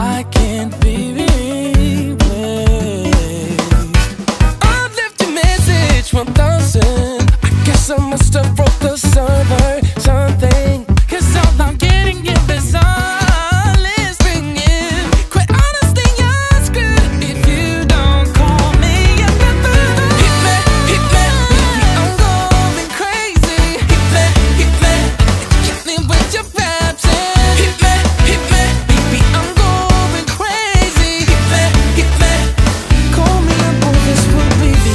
I can't believe it. I've left a message 1000. I guess I must have broke the server, something, 'cause all I'm getting here is silence ringing. Quit honesty, you're screwed if you don't call me. Hit me, I'm going crazy. Hit me, hit me with your absence. Hit me, baby, I'm going crazy. Hit me, call me up, or this will be the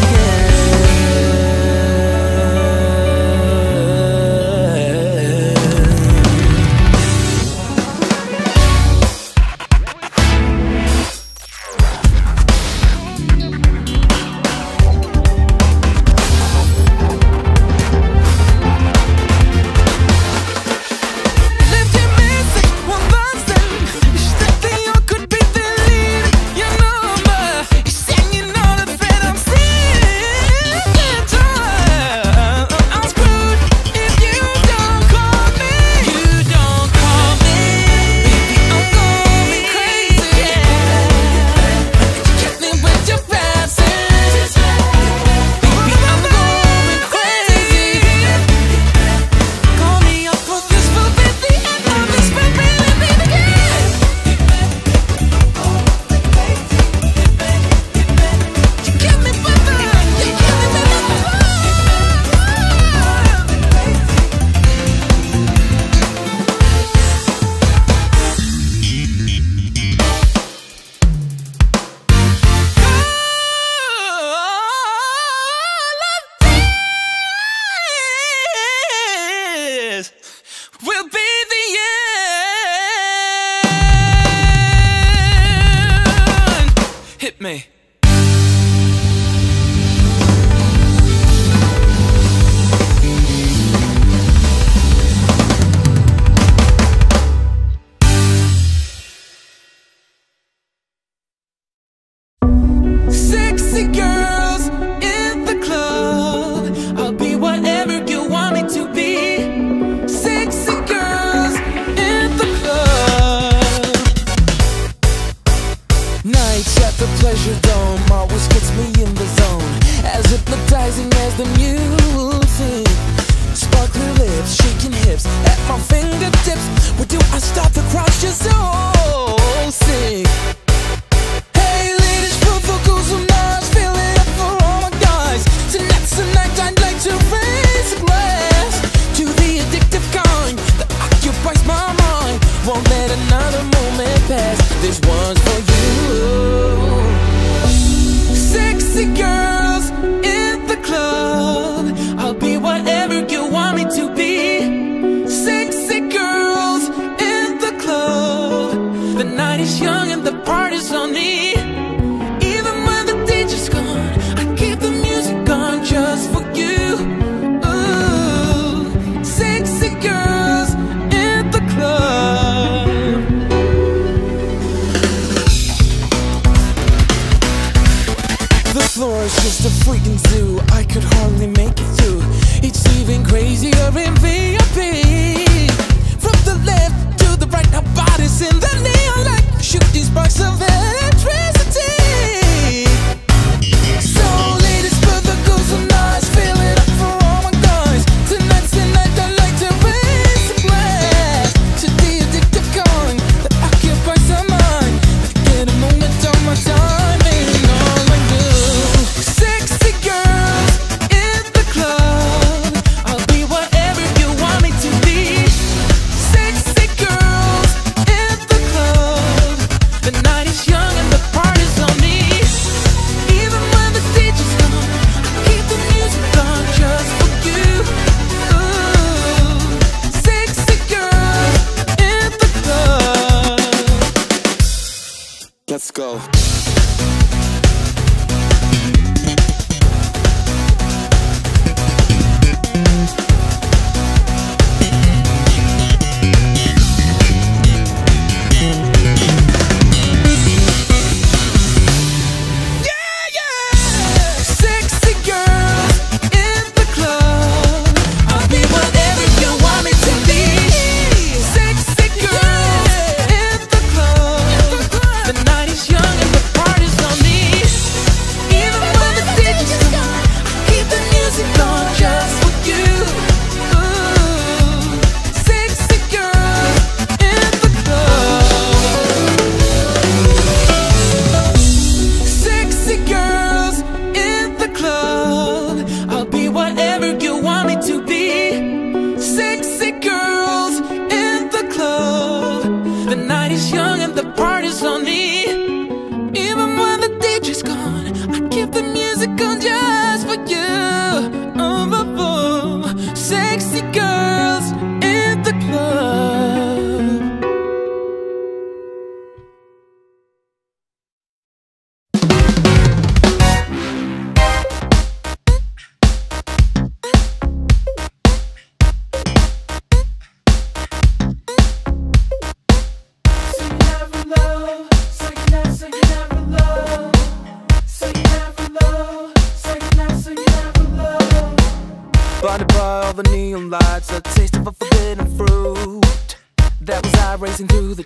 will be the end. Hit me. Sexy girl. Pleasure dome always gets me in the zone, as hypnotizing as the music. Sparkly lips, shaking hips at my fingertips. Where do I stop the crowd? She's so sick. Hey ladies, put for girls and guys, fill it up for all my guys. Tonight's the night I'd like to raise a glass to the addictive kind that occupies my mind. Won't let another moment pass. This one's for you. Sexy girls in the club, I'll be whatever you want me to be. Sexy girls in the club, the night is young and the party's on me. Even when the DJ's gone, I keep the music on just for you. Ooh, sexy girls in the club. It's just a freaking zoo, I could hardly make it through. It's even crazier in VIP. From the left to the right, our bodies in the neon light, shooting sparks of electricity. So ladies, put the girls on us, fill it up for all my guys. Tonight's the night I like to raise a glass to the addictive kind that occupies my mind. I get a moment on my time. Let's go. Sexy girl in the club, I'll be whatever you want me to be. Sexy girl in the club,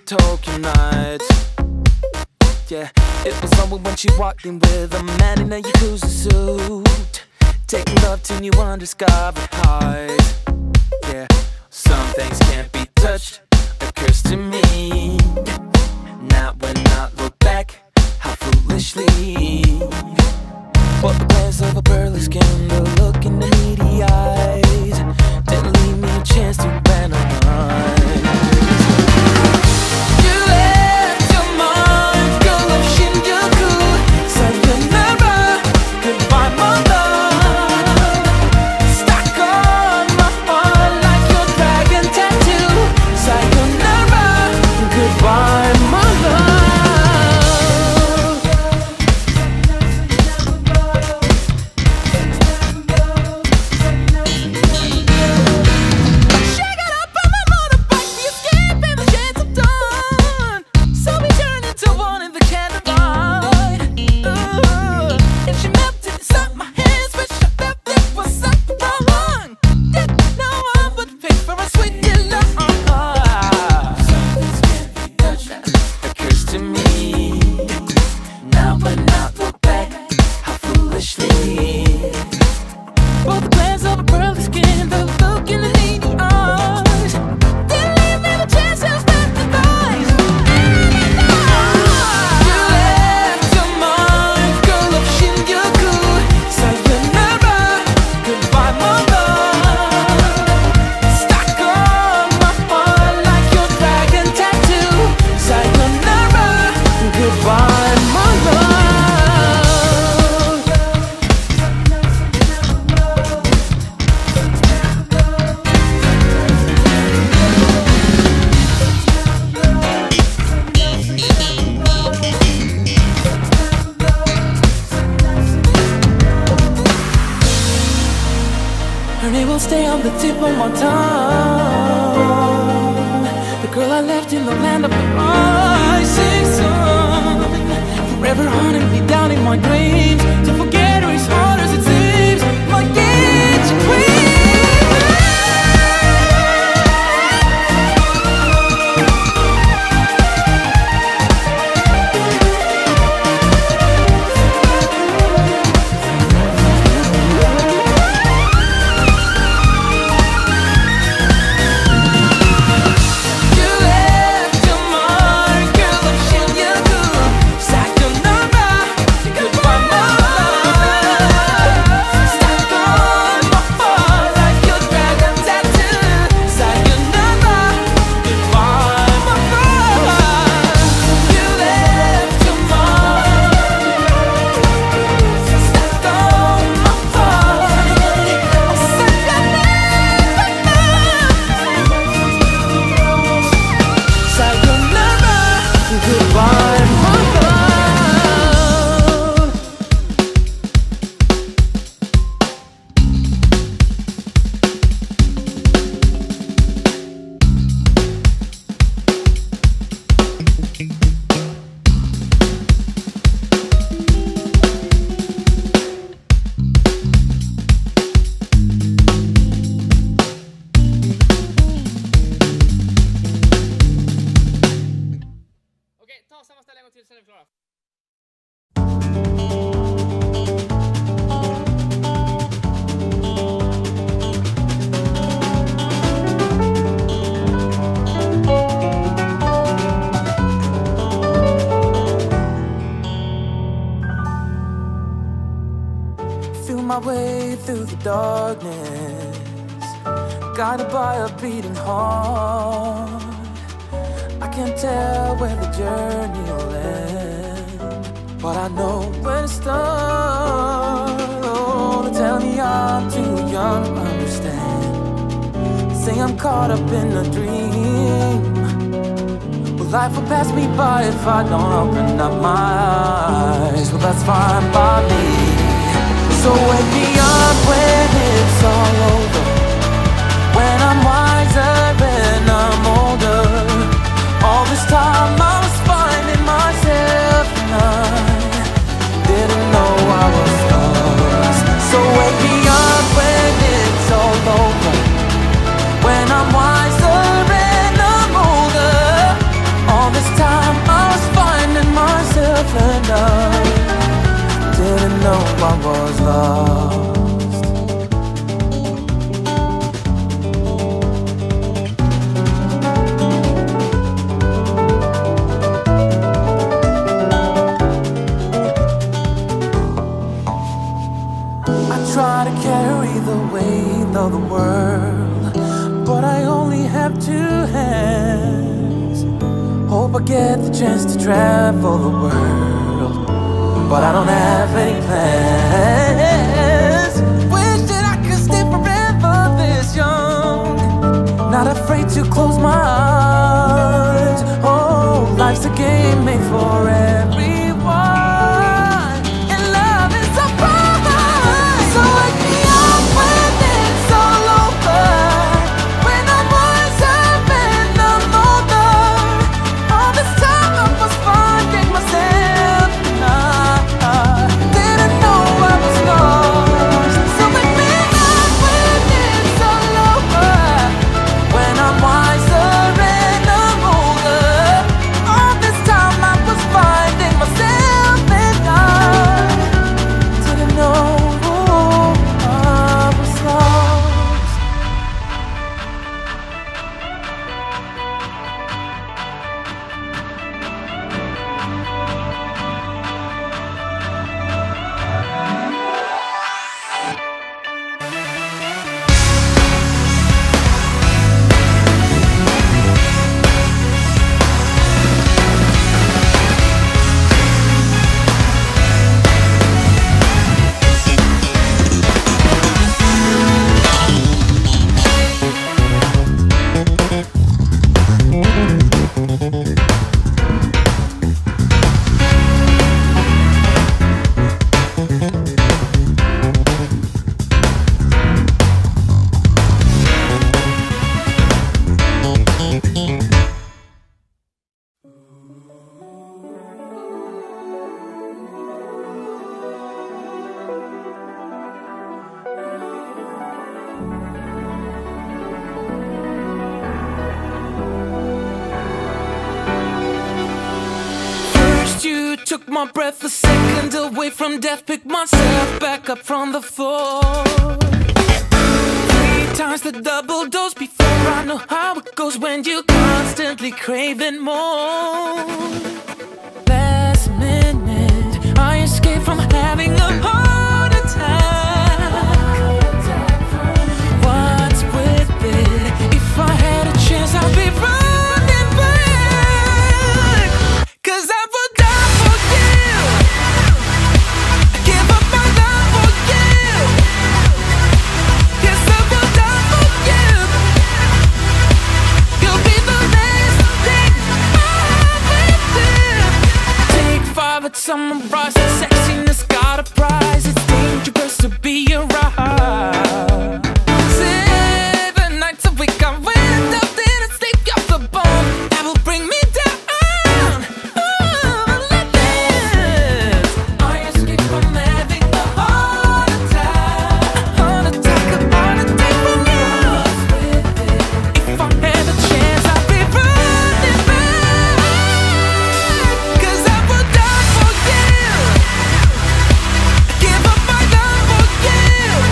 token night. Yeah, it was over when she walked in with a man in a Yakuza suit, taking love to new undiscovered heights. Yeah, some things can't be touched, a curse to me. Not when I look back, how foolishly. But the glares of a burly skin, the look in the needy eyes, didn't leave me a chance to run away. Her name will stay on the tip of my tongue, the girl I left in the land of the rising sun. Forever haunting me down in my dreams. To forget her is hard as it seems. My age queen. Guided by a beating heart, I can't tell where the journey will end, but I know when to start. Oh, they tell me I'm too young to understand. They say I'm caught up in a dream. Well, life will pass me by if I don't open up my eyes. Well, that's fine by me. So wake me up when it's all over, when I'm wiser and I'm older. All this time I was finding myself and I didn't know I was lost. So wake me up when it's all over, when I'm wiser and I'm older. All no one was lost. I try to carry the weight of the world, but I only have two hands. Hope I get the chance to travel the world, but I don't have any plans. Wish that I could stay forever this young, not afraid to close my eyes. Oh, life's a game made for everyone, and love is a prize. So wake me up when it's all over, when the boys have been I'm older. All this time I was finding myself, took my breath a second away from death, picked myself back up from the floor. 3 times the double dose before I know how it goes when you're constantly craving more. Last minute, I escaped from having a heart attack. What's with it? If I had a chance, I'd be running back, 'cause I would sunrise, sexiness got a prize. It's dangerous to be around. 7 nights a week I went up, didn't sleep off the bone. That will bring me down. Ooh, let this. I escaped from having a heart attack. On a day when you, if I had a chance, I'd be running back, 'cause I would die. Give up my love, forgive.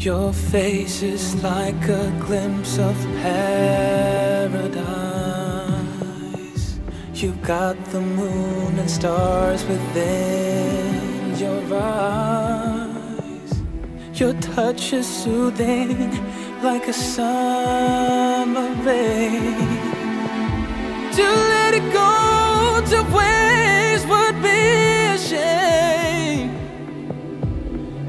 Your face is like a glimpse of paradise. You've got the moon and stars within your eyes. Your touch is soothing like a summer rain. To let it go to waste would be a shame.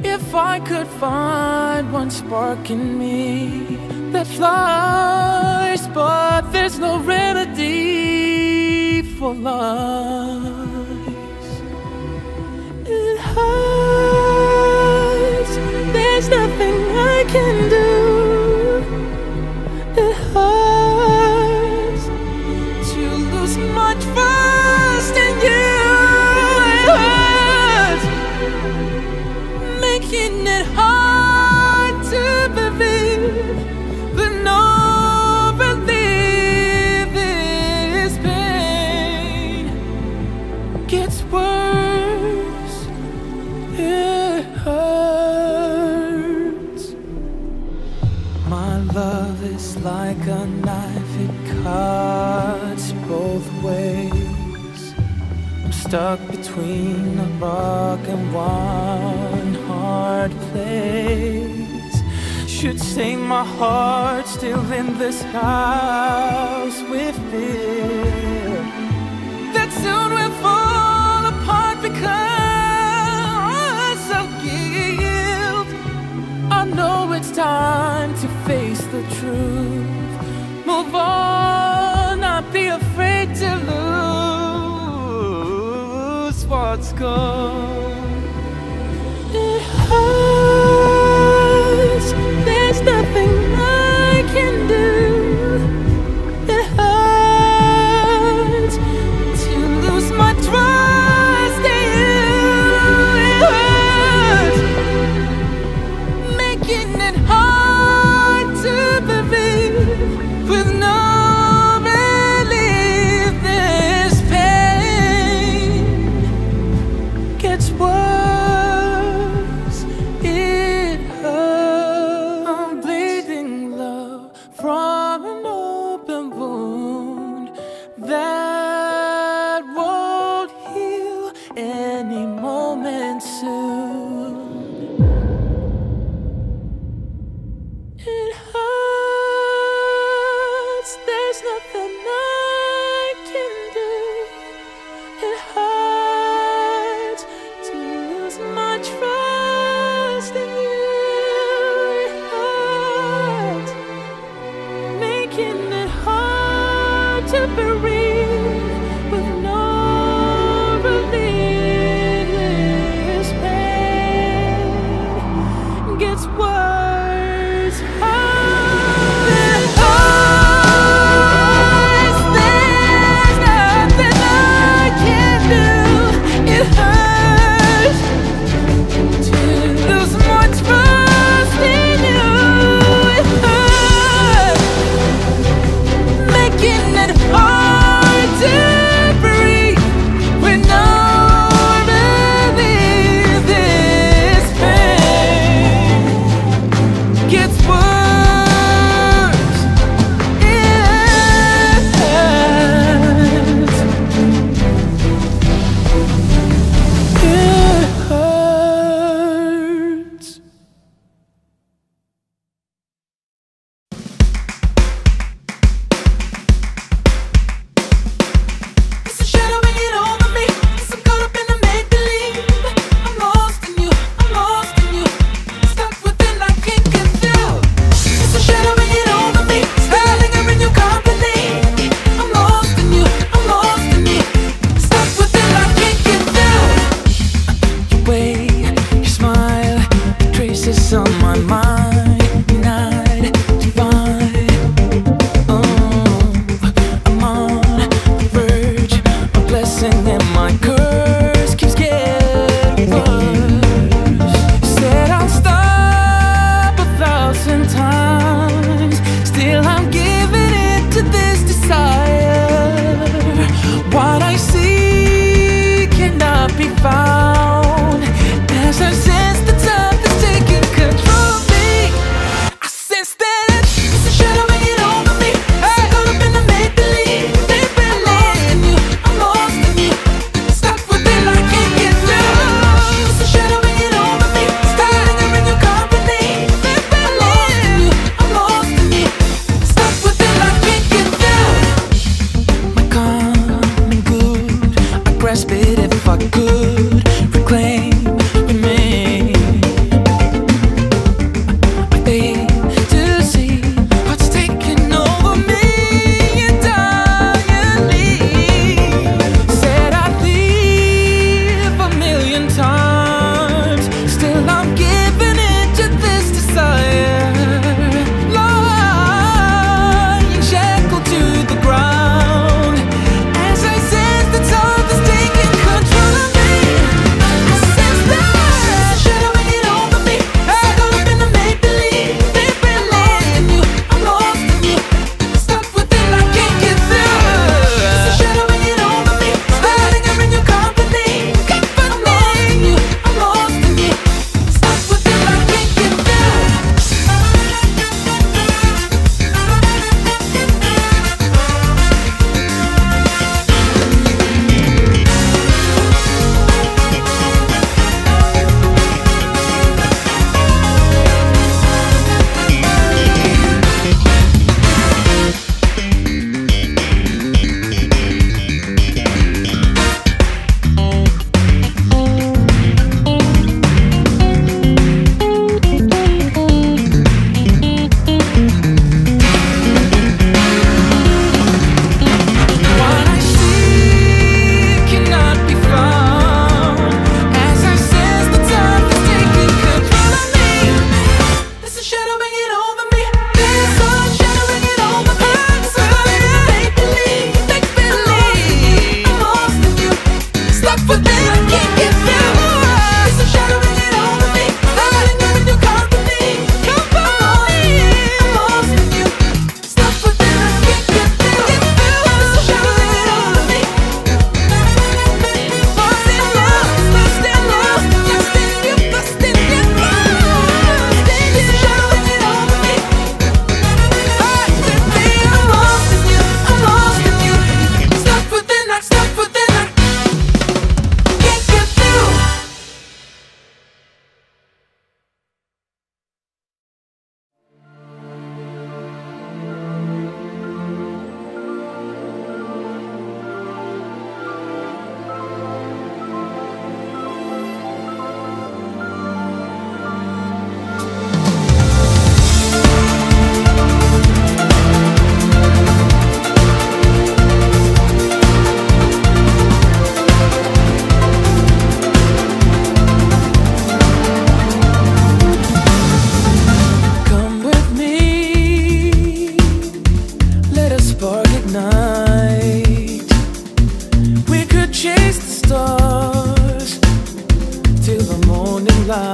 If I could find one spark in me that flies, but there's no remedy for lies. It hurts, there's nothing I can do. It hurts to lose much trust in you. It hurts, making it hard to believe, but no relief is pain. Gets worse, it hurts. My love is like a knife, it cuts both ways. I'm stuck between a rock and one hard place. Should sing my heart still in this house with fear that soon will fall apart because of guilt. I know it's time to face the truth, move on, not be afraid to lose what's gone. It hurts, there's nothing I can do. It hurts to lose my trust in you. It hurts, making it hard to believe, with no relief. This pain gets worse. Found as I sense the time is taking control of me.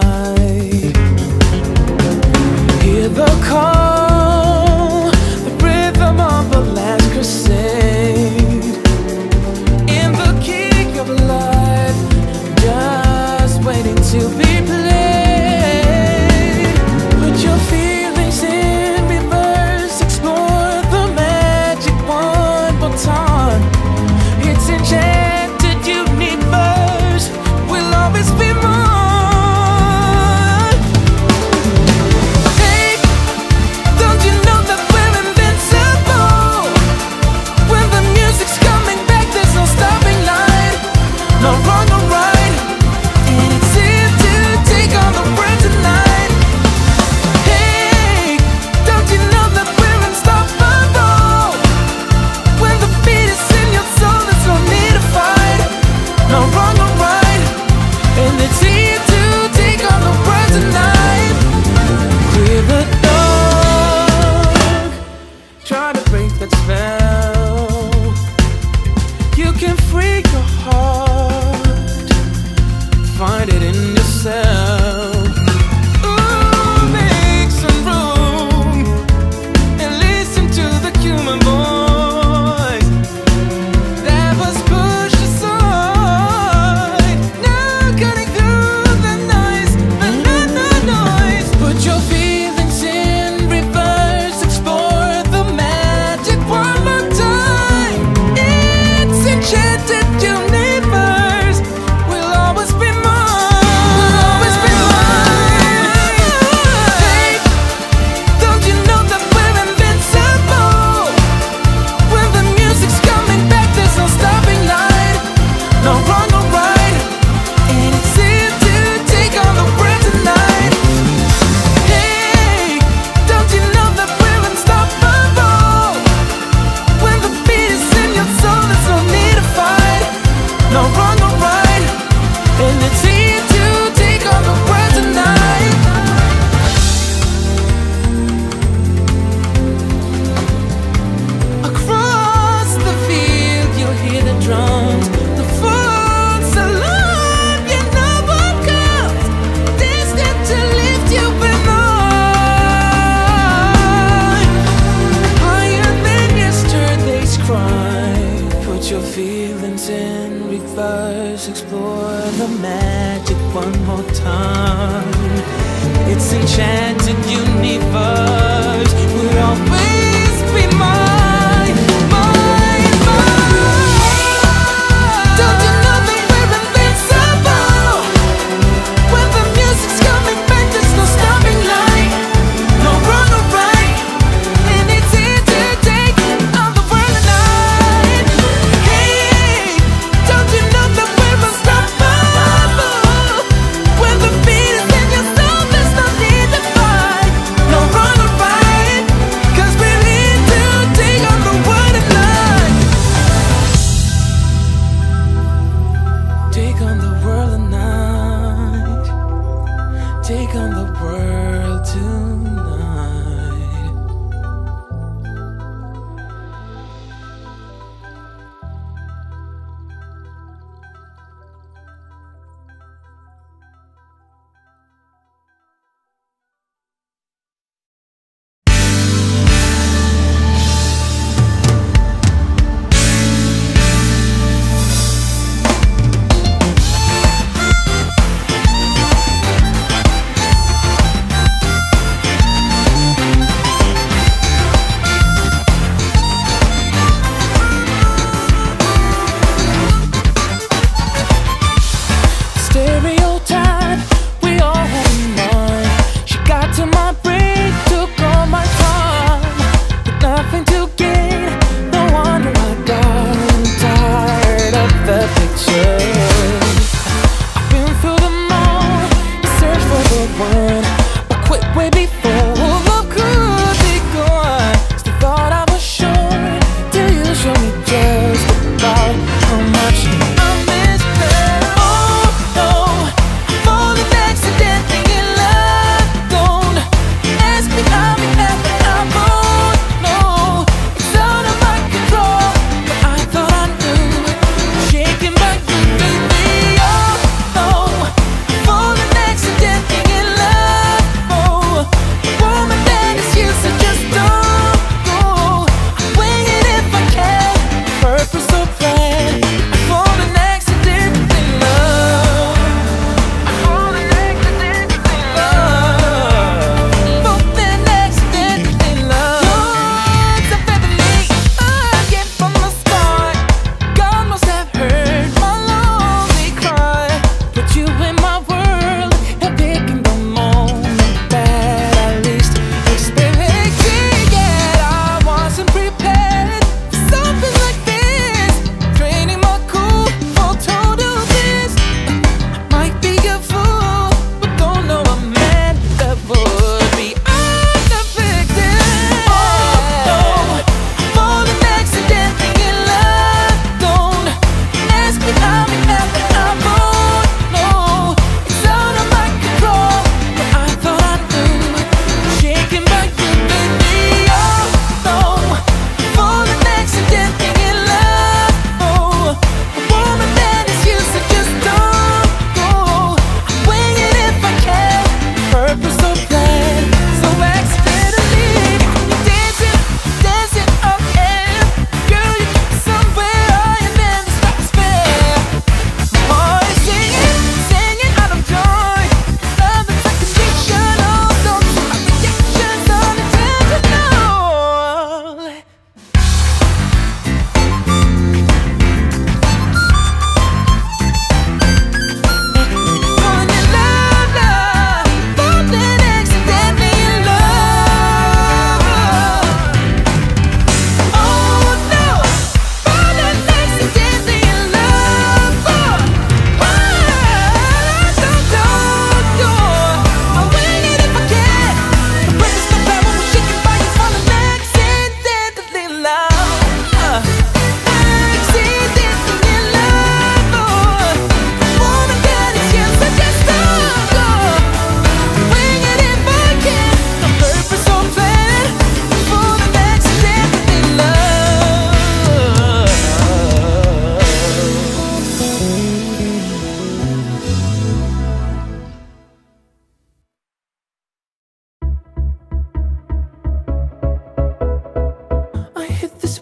night. Hear the call, the rhythm of the last crusade. In the key of life, just waiting to be played. Put your feelings in reverse, explore the magic one more time. It's enchanted, unique verse will always be mine. Feelings in reverse, explore the magic one more time. It's enchanted universe will always be mine, mine, mine. Don't you know that we're invincible? When the music's coming back, there's no stopping line, no wrong or right, and it's here to take on the world tonight. Take on the world tonight. Did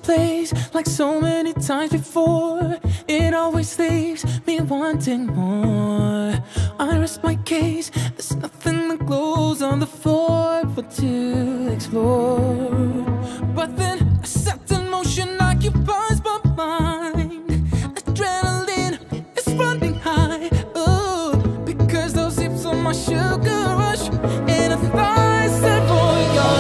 place like so many times before. It always leaves me wanting more. I rest my case, there's nothing that glows on the floor but to explore. But then a certain motion occupies my mind. Adrenaline is running high, oh, because those hips on my sugar rush, and I thought I said, boy, you're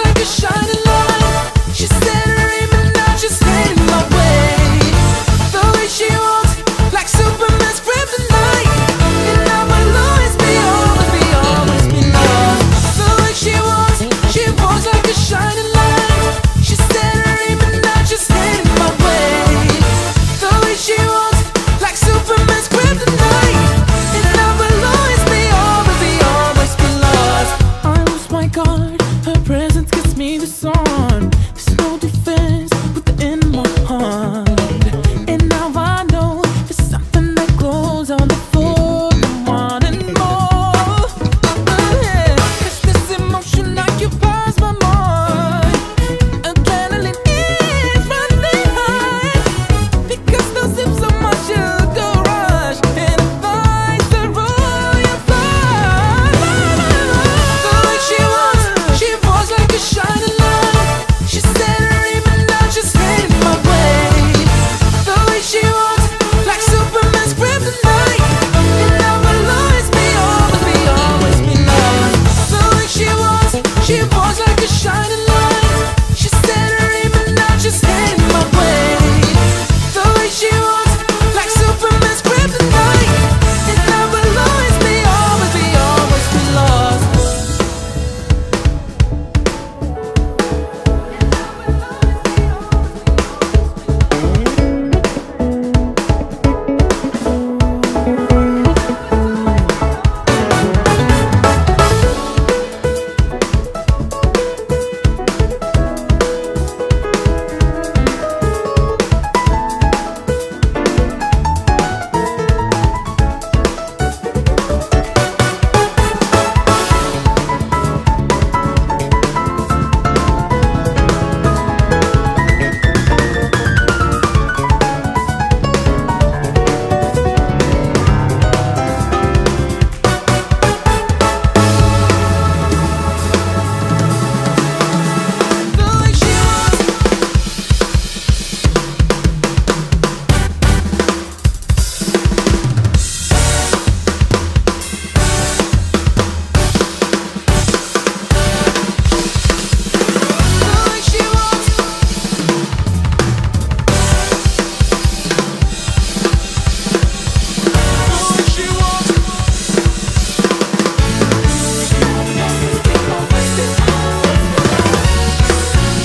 like a shining light. She's staring, but now she's staying my way. The way she walks, like Superman's kryptonite. And I will always be, always be, always be loved. The way she walks like a shining light. She's staring, but now she's staying my way. The way she walks, like Superman's kryptonite. And I will always be, always be, always be loved. I was my guard. Her presence gets me this on. There's no defense within my heart. And now I know there's something that glows on the floor. I'm wanting more. Yeah. 'Cause this emotion occupies my mind. Adrenaline is running high, because those sips of my sugar rush, and I find the royal blood. The way she wants, she was like a shining light. She's staring, but now she's staying my way. The way she walks, like Superman's kryptonite. And I will always be, always be, always be loved. The way she was like a shining light. She's staring, but now she's staying my way. The way she walks,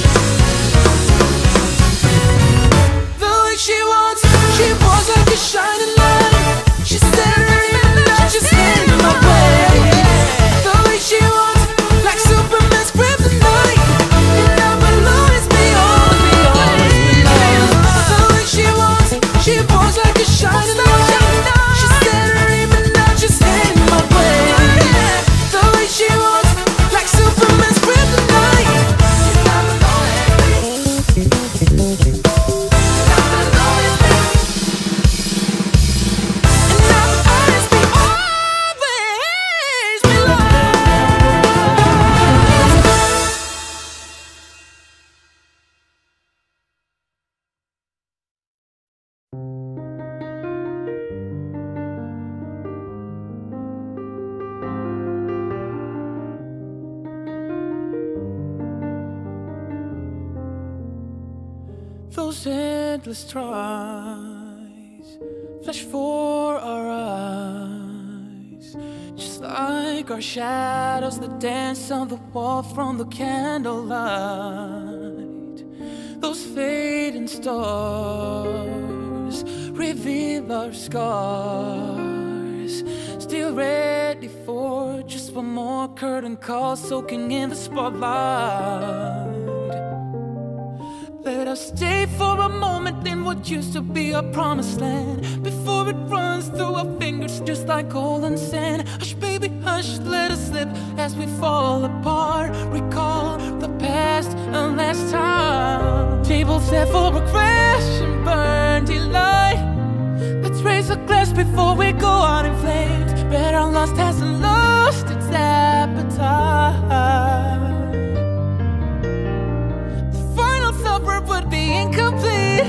like Superman's kryptonite. And I will always be, always be, always be loved. Shining light, she's staring, and now she's in my way. The way she walks, like Superman's kryptonite. And I will always be, always be, always be loved. The way she walks like a shining light. She's staring, and now she's in my way. The way she walks, like Superman's kryptonite. And I will always be. Those endless tries flash for our eyes, just like our shadows that dance on the wall from the candlelight. Those fading stars reveal our scars, still ready for just one more curtain call, soaking in the spotlight. Let us stay for a moment in what used to be our promised land, before it runs through our fingers just like golden sand. Hush baby hush, let us slip as we fall apart. just before we go out in flames. But our lust hasn't lost its appetite. The final supper would be incomplete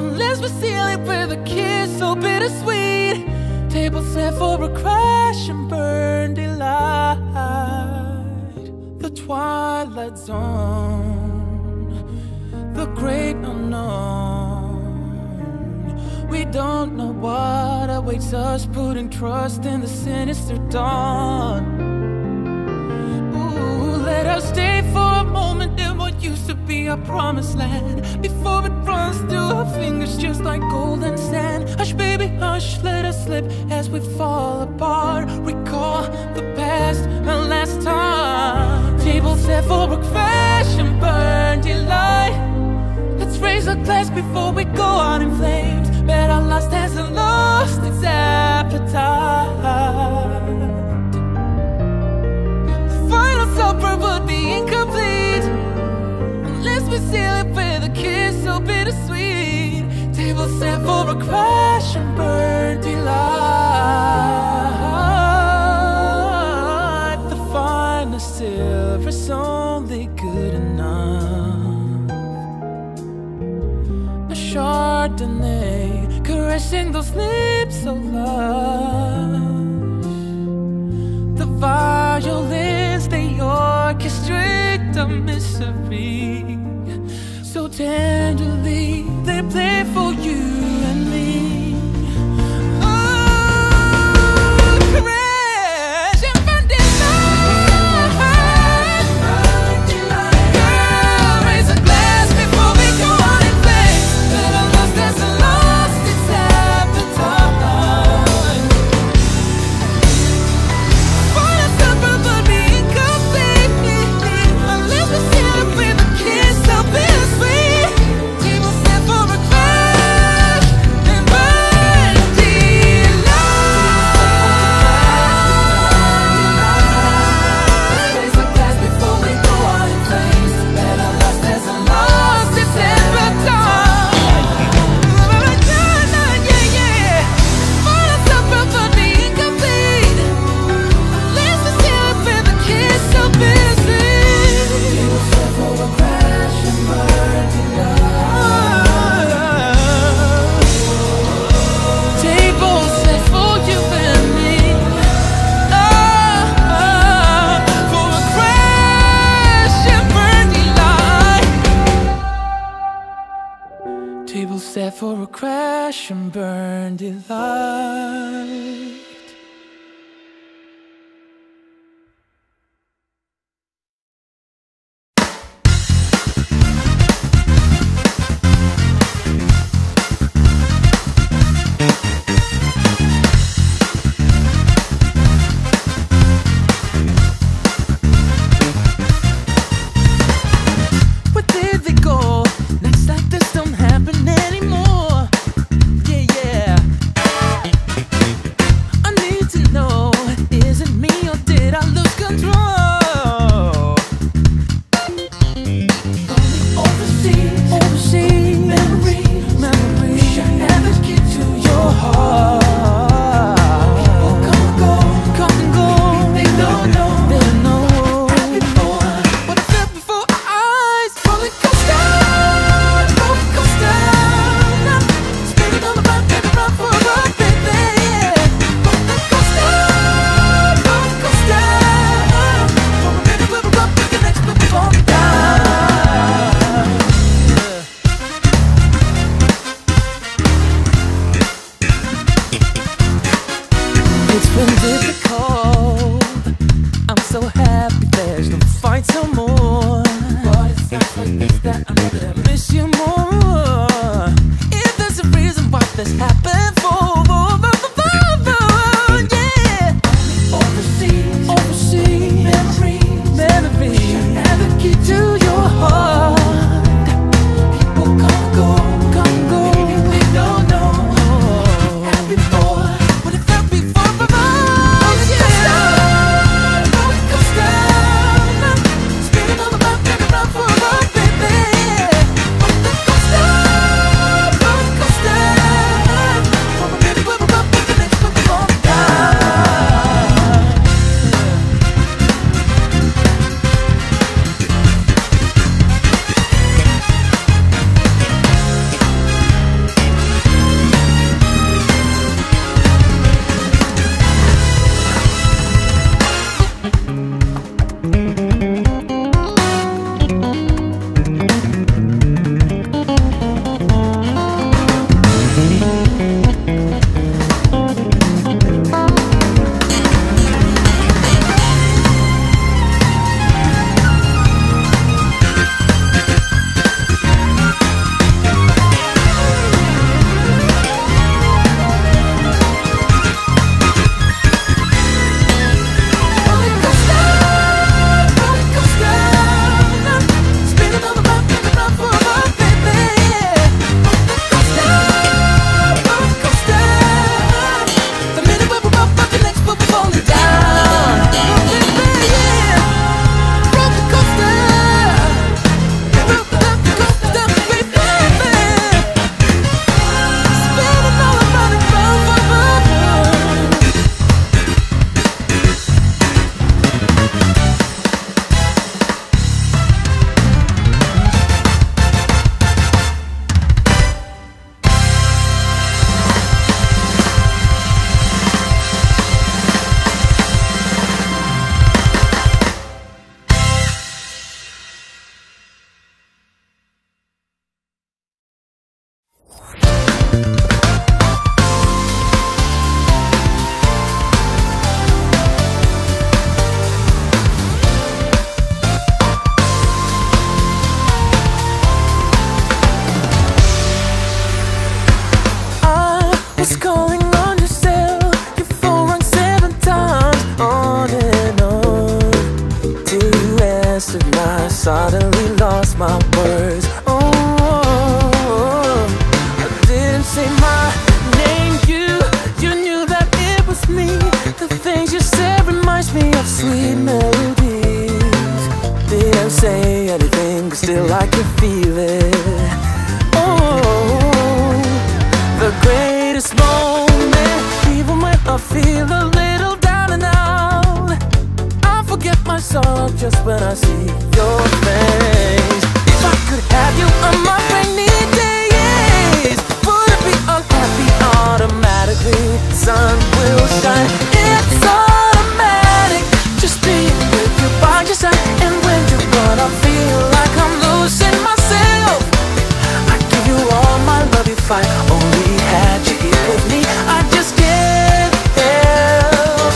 unless we seal it with a kiss so bittersweet. Table set for a crash and burn delight. The twilight zone, the great unknown. We don't know what awaits us, putting trust in the sinister dawn. Ooh, let us stay for a moment in what used to be our promised land, before it runs through our fingers just like golden sand. Hush baby hush, let us slip as we fall apart. Recall the past and last time. Table set for a crash and burn delight. Let's raise a glass before we go out in flames. But our lust hasn't lost its appetite. The final supper would be incomplete unless we seal it with a kiss so bittersweet. Table set for a crash and burn delight. The finest silver's only good enough. A Chardonnay caressing those lips of love. The violins, they orchestrate the misery so tenderly, they play for you and me. Set for a crash and burn delight. I feel a little down and out. I forget myself just when I see your face. If I could have you on my rainy days, would it be unhappy automatically? Sun will shine, it's automatic, just being with you by your side. And when you're gone, I feel like I'm losing myself. I give you all my love if I only had you here with me. I just can't help.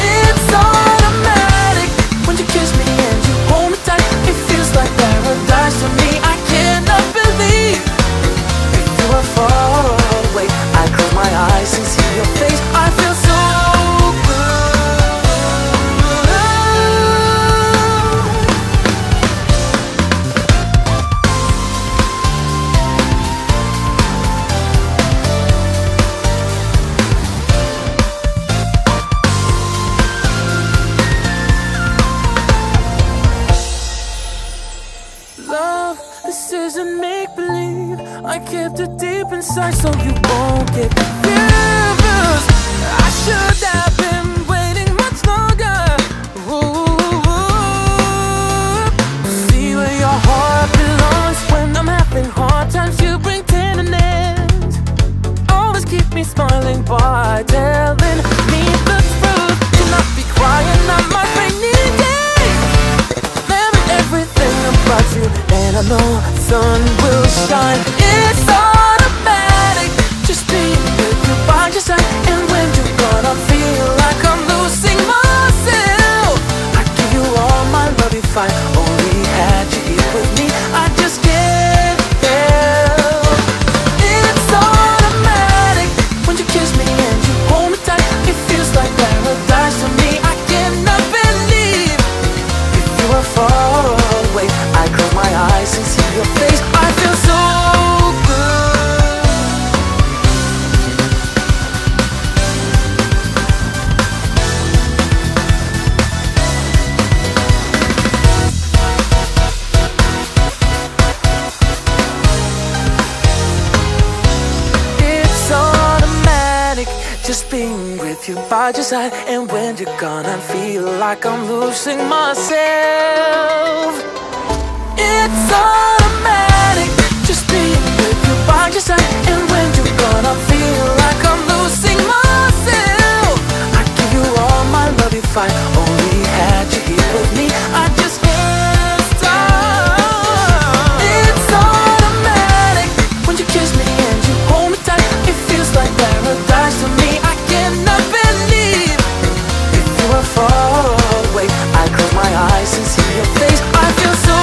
It's automatic when you kiss me and you hold me tight. It feels like paradise to me. I cannot believe if you are far away. I close my eyes and see your face. I feel so kept it deep inside so you won't get confused. I should have been waiting much longer. Ooh. See where your heart belongs. When I'm having hard times, you bring tenderness. Always keep me smiling by telling me the truth. Do not be crying on my rainy day. Tell me everything about you, and I know the sun will shine. By your side, and when you're gone, I feel like I'm losing myself. It's automatic, just being with you by your side, and when you're gone, I feel like I'm losing myself. I give you all my love if I only had you here with me. I just can't stop. It's automatic when you kiss me and you hold me tight. It feels like paradise to me. I cannot believe if you are far away. I close my eyes and see your face. I feel so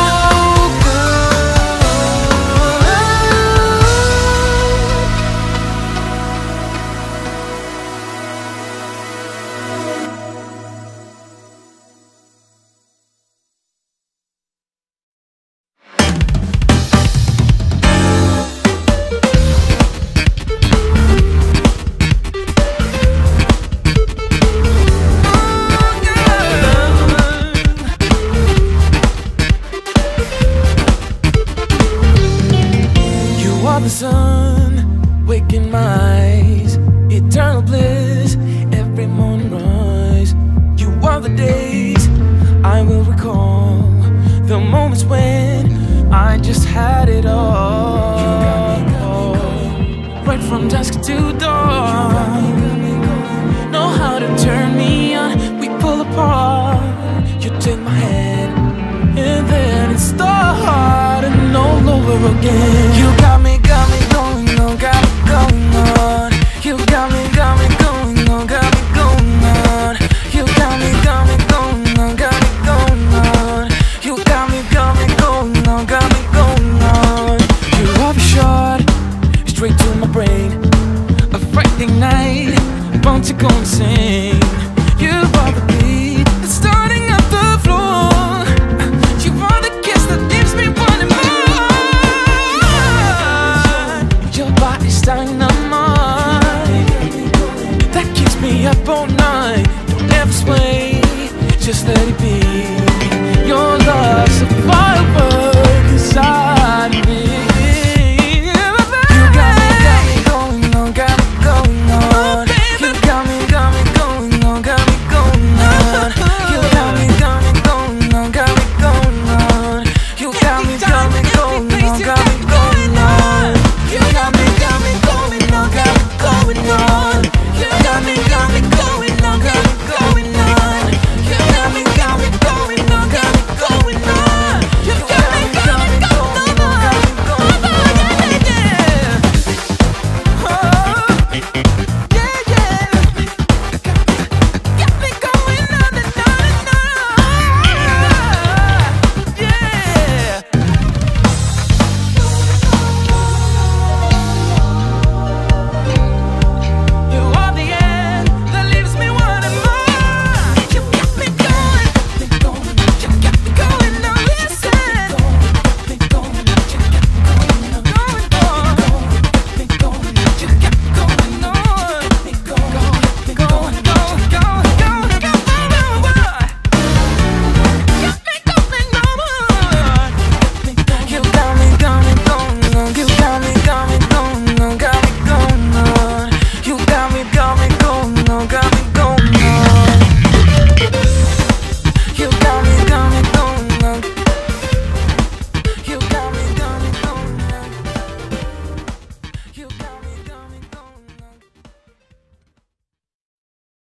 just let it be. Your love's a firework.